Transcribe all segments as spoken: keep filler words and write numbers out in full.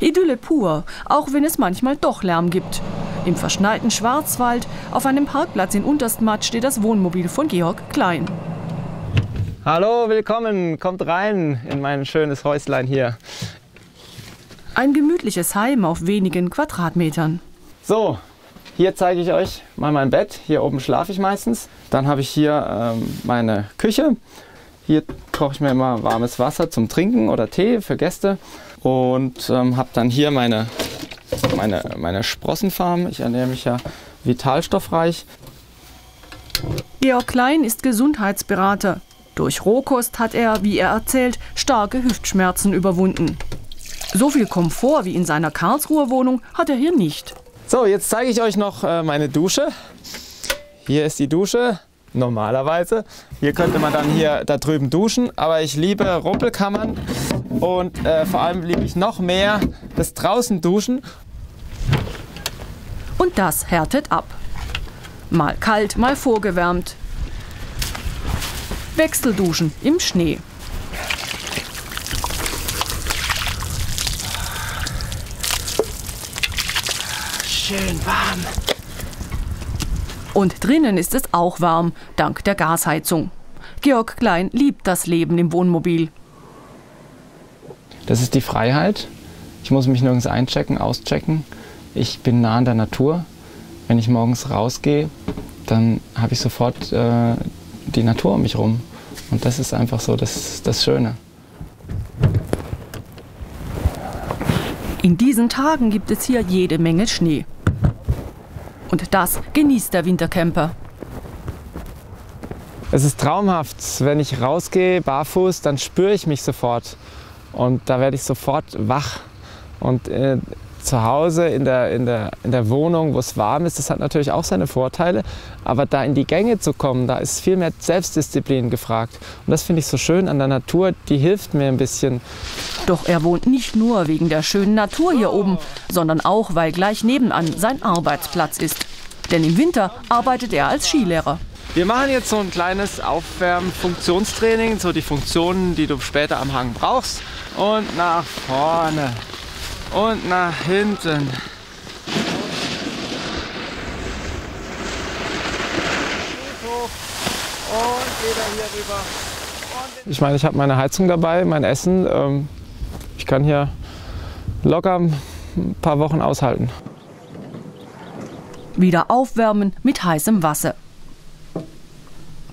Idylle pur, auch wenn es manchmal doch Lärm gibt. Im verschneiten Schwarzwald auf einem Parkplatz in Unterstmatt steht das Wohnmobil von Georg Klein. Hallo, willkommen, kommt rein in mein schönes Häuslein hier. Ein gemütliches Heim auf wenigen Quadratmetern. So, hier zeige ich euch mal mein Bett. Hier oben schlafe ich meistens. Dann habe ich hier ähm, meine Küche. Hier koche ich mir immer warmes Wasser zum Trinken oder Tee für Gäste. Und ähm, habe dann hier meine, meine, meine Sprossenfarm. Ich ernähre mich ja vitalstoffreich. Georg Klein ist Gesundheitsberater. Durch Rohkost hat er, wie er erzählt, starke Hüftschmerzen überwunden. So viel Komfort wie in seiner Karlsruher Wohnung hat er hier nicht. So, jetzt zeige ich euch noch meine Dusche. Hier ist die Dusche, normalerweise. Hier könnte man dann hier da drüben duschen, aber ich liebe Rumpelkammern und äh, vor allem liebe ich noch mehr das draußen Duschen. Und das härtet ab. Mal kalt, mal vorgewärmt. Wechselduschen im Schnee. Schön warm. Und drinnen ist es auch warm, dank der Gasheizung. Georg Klein liebt das Leben im Wohnmobil. Das ist die Freiheit. Ich muss mich nirgends einchecken, auschecken. Ich bin nah an der Natur. Wenn ich morgens rausgehe, dann habe ich sofort äh, die Natur um mich rum. Und das ist einfach so das, das Schöne. In diesen Tagen gibt es hier jede Menge Schnee. Und das genießt der Wintercamper. Es ist traumhaft. Wenn ich rausgehe, barfuß, dann spüre ich mich sofort. Und da werde ich sofort wach. Und äh, zu Hause, in der, in der, in der Wohnung, wo es warm ist, das hat natürlich auch seine Vorteile. Aber da in die Gänge zu kommen, da ist viel mehr Selbstdisziplin gefragt. Und das finde ich so schön an der Natur, die hilft mir ein bisschen. Doch er wohnt nicht nur wegen der schönen Natur hier oben, sondern auch, weil gleich nebenan sein Arbeitsplatz ist. Denn im Winter arbeitet er als Skilehrer. Wir machen jetzt so ein kleines Aufwärmfunktionstraining, so die Funktionen, die du später am Hang brauchst. Und nach vorne. Und nach hinten. Ich meine, ich habe meine Heizung dabei, mein Essen. Ich kann hier locker ein paar Wochen aushalten. Wieder aufwärmen mit heißem Wasser.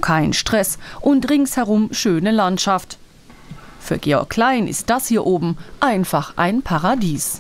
Kein Stress und ringsherum schöne Landschaft. Für Georg Klein ist das hier oben einfach ein Paradies.